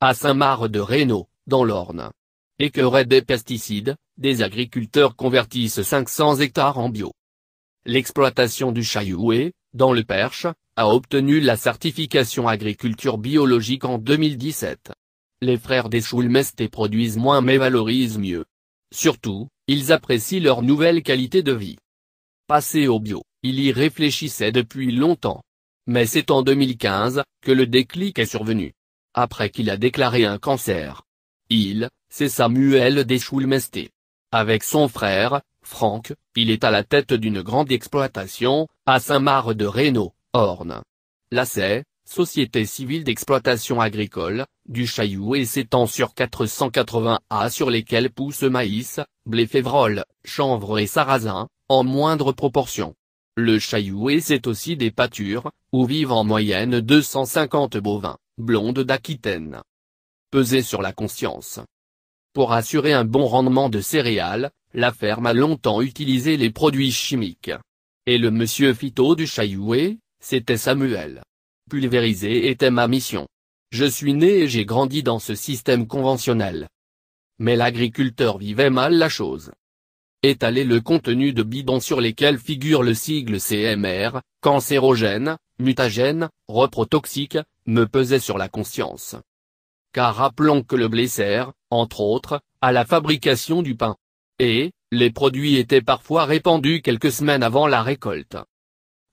à Saint-Mard-de-Réno, dans l'Orne. Ecœurés des pesticides, des agriculteurs convertissent 500 hectares en bio. L'exploitation du Chaillou, dans le Perche, a obtenu la certification agriculture biologique en 2017. Les frères Deschoulmesté produisent moins mais valorisent mieux. Surtout, ils apprécient leur nouvelle qualité de vie. Passer au bio, ils y réfléchissaient depuis longtemps. Mais c'est en 2015, que le déclic est survenu. Après qu'il a déclaré un cancer. C'est Samuel Deschoulmesté. Avec son frère, Franck, il est à la tête d'une grande exploitation, à Saint-Mard-de-Réno, Orne. La Société Civile d'Exploitation Agricole, du Chaillou s'étend sur 480 ha sur lesquels poussent maïs, blé févrole, chanvre et sarrasin, en moindre proportion. Le Chaillou c'est aussi des pâtures, où vivent en moyenne 250 bovins, blonde d'Aquitaine. Peser sur la conscience. Pour assurer un bon rendement de céréales, la ferme a longtemps utilisé les produits chimiques. Et le monsieur phyto du Chaillou, c'était Samuel. Pulvériser était ma mission. Je suis né et j'ai grandi dans ce système conventionnel. Mais l'agriculteur vivait mal la chose. Étaler le contenu de bidons sur lesquels figure le sigle CMR, cancérogène, mutagène, reprotoxique, me pesait sur la conscience. Car rappelons que le blé sert, entre autres, à la fabrication du pain. Et, les produits étaient parfois répandus quelques semaines avant la récolte.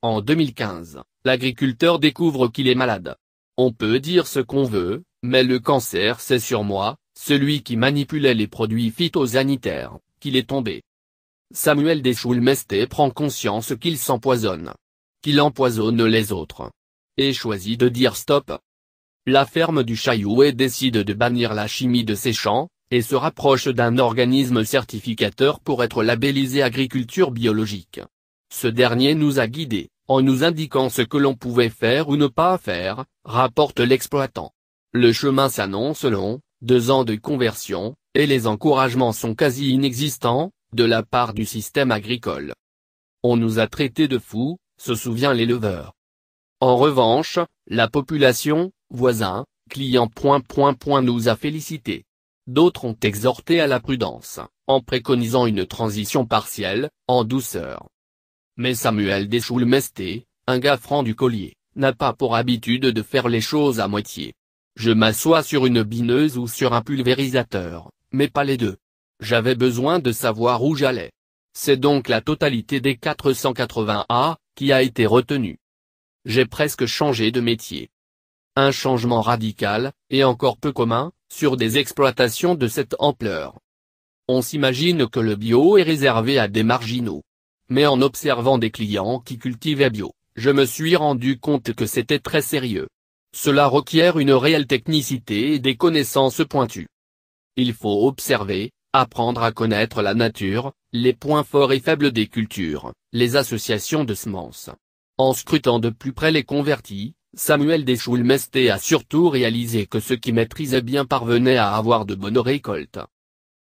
En 2015, l'agriculteur découvre qu'il est malade. On peut dire ce qu'on veut, mais le cancer c'est sur moi, celui qui manipulait les produits phytosanitaires, qu'il est tombé. Samuel Deschoulmesté prend conscience qu'il s'empoisonne. Qu'il empoisonne les autres. Et choisit de dire stop. La ferme du Chaillou décide de bannir la chimie de ses champs, et se rapproche d'un organisme certificateur pour être labellisé agriculture biologique. Ce dernier nous a guidés, en nous indiquant ce que l'on pouvait faire ou ne pas faire, rapporte l'exploitant. Le chemin s'annonce long, 2 ans de conversion, et les encouragements sont quasi inexistants, de la part du système agricole. On nous a traités de fous, se souvient l'éleveur. En revanche, la population, voisins, clients nous a félicités. D'autres ont exhorté à la prudence, en préconisant une transition partielle, en douceur. Mais Samuel Deschoulmesté, un gars franc du collier, n'a pas pour habitude de faire les choses à moitié. Je m'assois sur une bineuse ou sur un pulvérisateur, mais pas les deux. J'avais besoin de savoir où j'allais. C'est donc la totalité des 480 ha qui a été retenue. J'ai presque changé de métier. Un changement radical, et encore peu commun, sur des exploitations de cette ampleur. On s'imagine que le bio est réservé à des marginaux. Mais en observant des clients qui cultivaient bio, je me suis rendu compte que c'était très sérieux. Cela requiert une réelle technicité et des connaissances pointues. Il faut observer, apprendre à connaître la nature, les points forts et faibles des cultures, les associations de semences. En scrutant de plus près les convertis, Samuel Deschoulmesté a surtout réalisé que ceux qui maîtrisaient bien parvenaient à avoir de bonnes récoltes.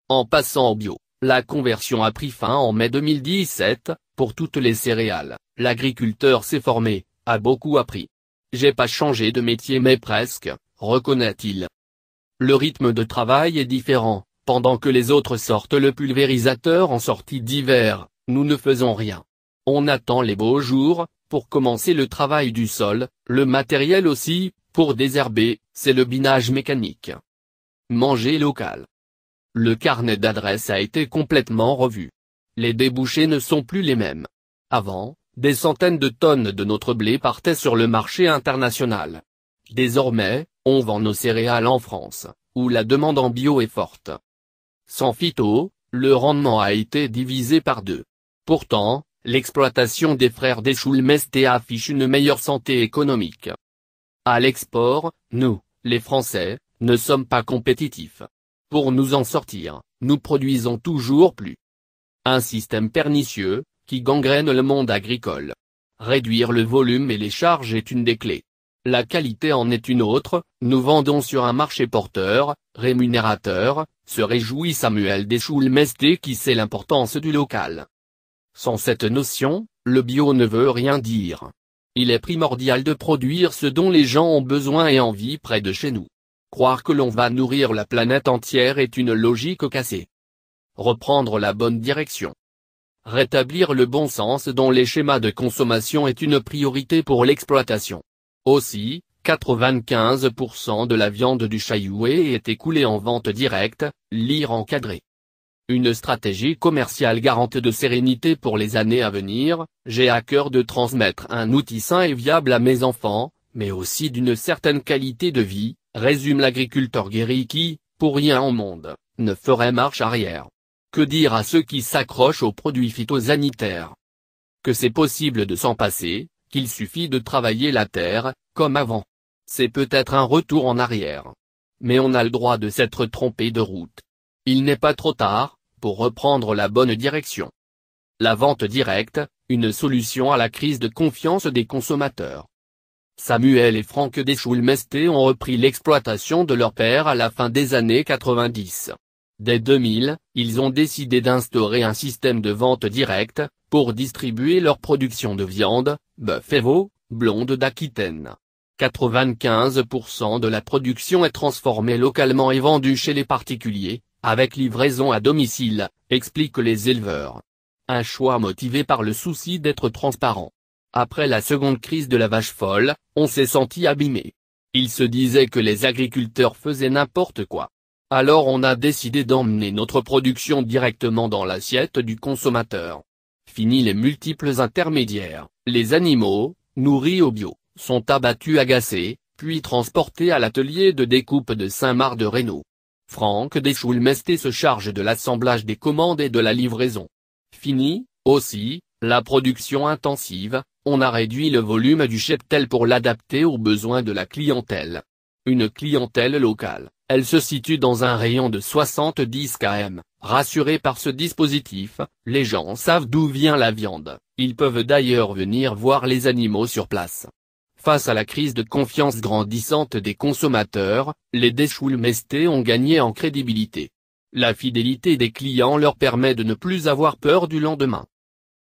En passant au bio, la conversion a pris fin en mai 2017, pour toutes les céréales, l'agriculteur s'est formé, a beaucoup appris. J'ai pas changé de métier mais presque, reconnaît-il. Le rythme de travail est différent, pendant que les autres sortent le pulvérisateur en sortie d'hiver, nous ne faisons rien. On attend les beaux jours, pour commencer le travail du sol, le matériel aussi, pour désherber, c'est le binage mécanique. Manger local. Le carnet d'adresses a été complètement revu. Les débouchés ne sont plus les mêmes. Avant, des centaines de tonnes de notre blé partaient sur le marché international. Désormais, on vend nos céréales en France, où la demande en bio est forte. Sans phyto, le rendement a été divisé par 2. Pourtant, l'exploitation des frères Deschoulmesté affiche une meilleure santé économique. À l'export, nous, les Français, ne sommes pas compétitifs. Pour nous en sortir, nous produisons toujours plus. Un système pernicieux, qui gangrène le monde agricole. Réduire le volume et les charges est une des clés. La qualité en est une autre, nous vendons sur un marché porteur, rémunérateur, se réjouit Samuel Deschoulmesté qui sait l'importance du local. Sans cette notion, le bio ne veut rien dire. Il est primordial de produire ce dont les gens ont besoin et envie près de chez nous. Croire que l'on va nourrir la planète entière est une logique cassée. Reprendre la bonne direction. Rétablir le bon sens dans les schémas de consommation est une priorité pour l'exploitation. Aussi, 95% de la viande du Chaillouais est écoulée en vente directe, lire encadré. Une stratégie commerciale garante de sérénité pour les années à venir. J'ai à cœur de transmettre un outil sain et viable à mes enfants, mais aussi d'une certaine qualité de vie, résume l'agriculteur guéri qui, pour rien au monde, ne ferait marche arrière. Que dire à ceux qui s'accrochent aux produits phytosanitaires? Que c'est possible de s'en passer, qu'il suffit de travailler la terre, comme avant. C'est peut-être un retour en arrière. Mais on a le droit de s'être trompé de route. Il n'est pas trop tard, pour reprendre la bonne direction. La vente directe, une solution à la crise de confiance des consommateurs. Samuel et Franck Deschoulmesté ont repris l'exploitation de leur père à la fin des années 90. Dès 2000, ils ont décidé d'instaurer un système de vente directe, pour distribuer leur production de viande, bœuf et veau, Blonde d'Aquitaine. 95% de la production est transformée localement et vendue chez les particuliers, avec livraison à domicile, expliquent les éleveurs. Un choix motivé par le souci d'être transparent. Après la seconde crise de la vache folle, on s'est senti abîmé. Il se disait que les agriculteurs faisaient n'importe quoi. Alors on a décidé d'emmener notre production directement dans l'assiette du consommateur. Fini les multiples intermédiaires, les animaux, nourris au bio, sont abattus agacés, puis transportés à l'atelier de découpe de Saint-Mard-de-Réno. Franck Deschoulmesté se charge de l'assemblage des commandes et de la livraison. Fini, aussi, la production intensive, on a réduit le volume du cheptel pour l'adapter aux besoins de la clientèle. Une clientèle locale, elle se situe dans un rayon de 70 km, rassurée par ce dispositif, les gens savent d'où vient la viande, ils peuvent d'ailleurs venir voir les animaux sur place. Face à la crise de confiance grandissante des consommateurs, les Deschoulmestés ont gagné en crédibilité. La fidélité des clients leur permet de ne plus avoir peur du lendemain.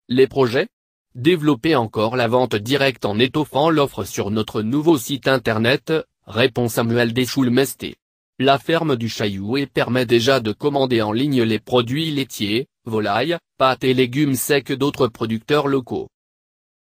Les projets? Développer encore la vente directe en étoffant l'offre sur notre nouveau site internet, répond Samuel Deschoulmesté. La ferme du Chaillouais permet déjà de commander en ligne les produits laitiers, volailles, pâtes et légumes secs d'autres producteurs locaux.